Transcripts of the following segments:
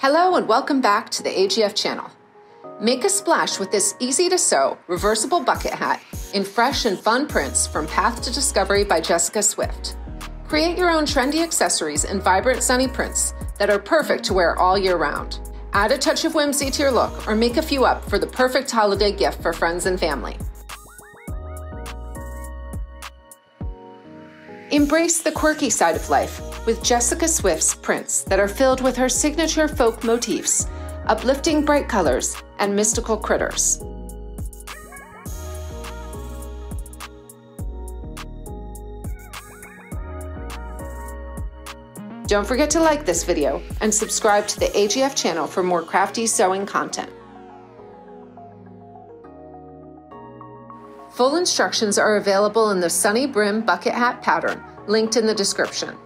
Hello and welcome back to the AGF channel. Make a splash with this easy-to-sew, reversible bucket hat in fresh and fun prints from Path to Discovery by Jessica Swift. Create your own trendy accessories and vibrant sunny prints that are perfect to wear all year round. Add a touch of whimsy to your look or make a few up for the perfect holiday gift for friends and family. Embrace the quirky side of life with Jessica Swift's prints that are filled with her signature folk motifs, uplifting bright colors, and mystical critters. Don't forget to like this video and subscribe to the AGF channel for more crafty sewing content. Full instructions are available in the Sunny Brim Bucket Hat pattern, linked in the description.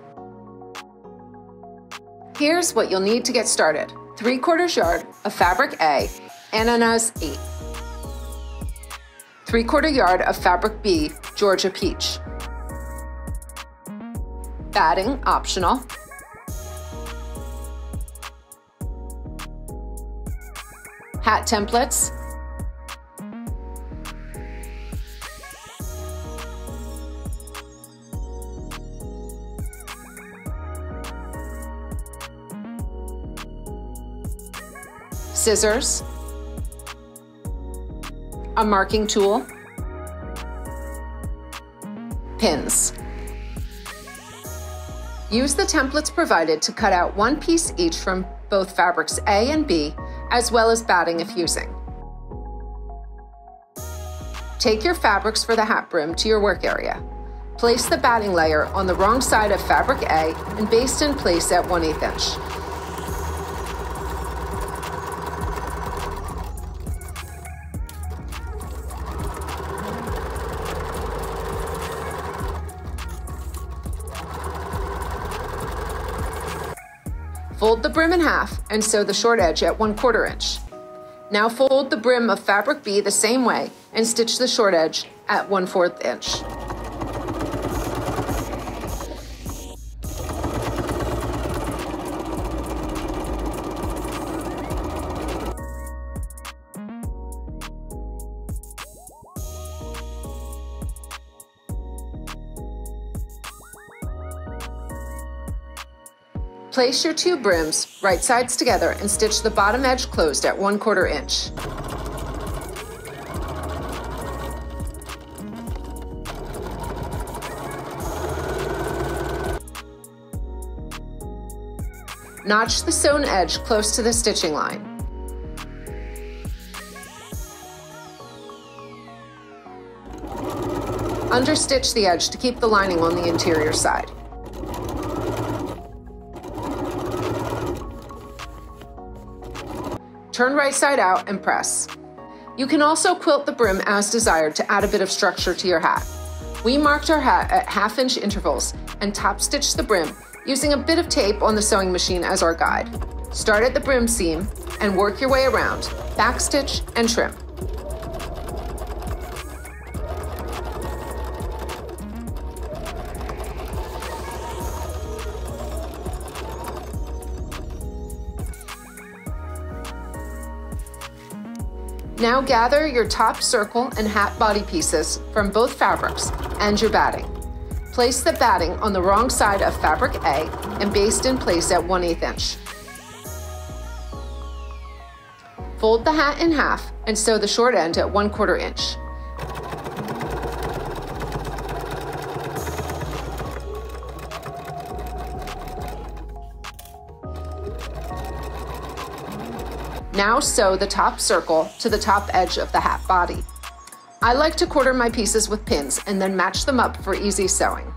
Here's what you'll need to get started: 3/4 yard of fabric A, Ananas 8. 3/4 yard of fabric B, Georgia Peach. Batting optional. 1/2 templates. 1 scissors, a marking tool, pins. Use the templates provided to cut out 1 piece each from both fabrics A and B, as well as batting if using. Take your fabrics for the hat brim to your work area. Place the batting layer on the wrong side of fabric A and baste in place at 1/8 inch. Fold the brim in half and sew the short edge at 1/4 inch. Now fold the brim of fabric B the same way and stitch the short edge at 1/4 inch. Place your 2 brims right sides together and stitch the bottom edge closed at 1/4 inch. Notch the sewn edge close to the stitching line. Understitch the edge to keep the lining on the interior side. Turn right side out and press. You can also quilt the brim as desired to add a bit of structure to your hat. We marked our hat at 1/2 inch intervals and top stitched the brim using a bit of tape on the sewing machine as our guide. Start at the brim seam and work your way around, backstitch and trim. Now gather your top circle and hat body pieces from both fabrics and your batting. Place the batting on the wrong side of fabric A and baste in place at 1/8 inch. Fold the hat in half and sew the short end at 1/4 inch. Now sew the top circle to the top edge of the hat body. I like to quarter my pieces with pins and then match them up for easy sewing.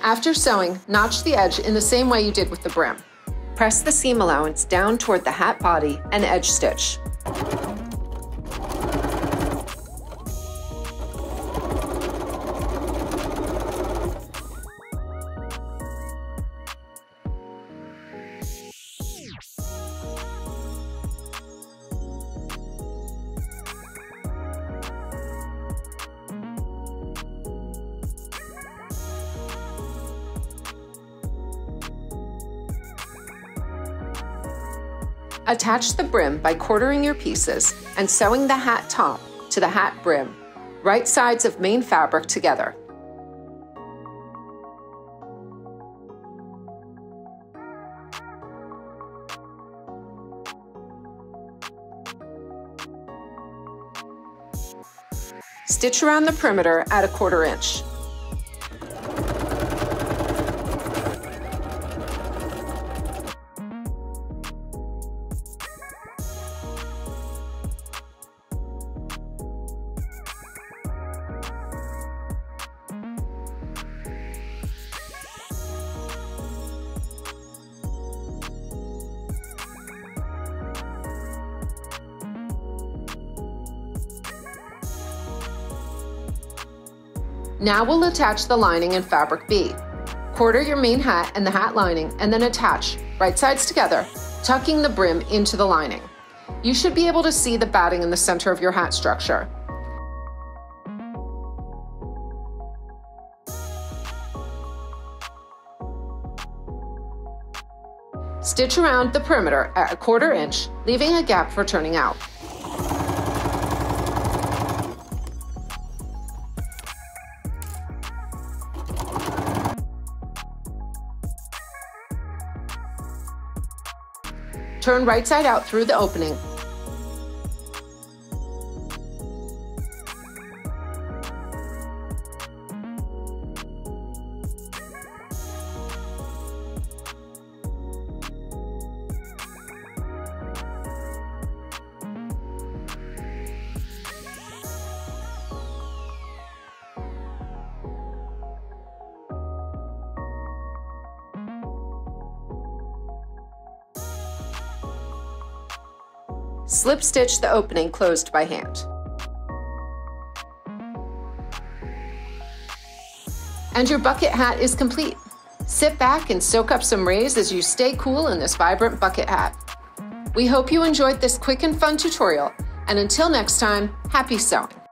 After sewing, notch the edge in the same way you did with the brim. Press the seam allowance down toward the hat body and edge stitch. Attach the brim by quartering your pieces and sewing the hat top to the hat brim, right sides of main fabric together. Stitch around the perimeter at 1/4 inch. Now we'll attach the lining and fabric B. Quarter your main hat and the hat lining and then attach, right sides together, tucking the brim into the lining. You should be able to see the batting in the center of your hat structure. Stitch around the perimeter at 1/4 inch, leaving a gap for turning out. Turn right side out through the opening. Slip stitch the opening closed by hand. And your bucket hat is complete. Sit back and soak up some rays as you stay cool in this vibrant bucket hat. We hope you enjoyed this quick and fun tutorial, and until next time, happy sewing!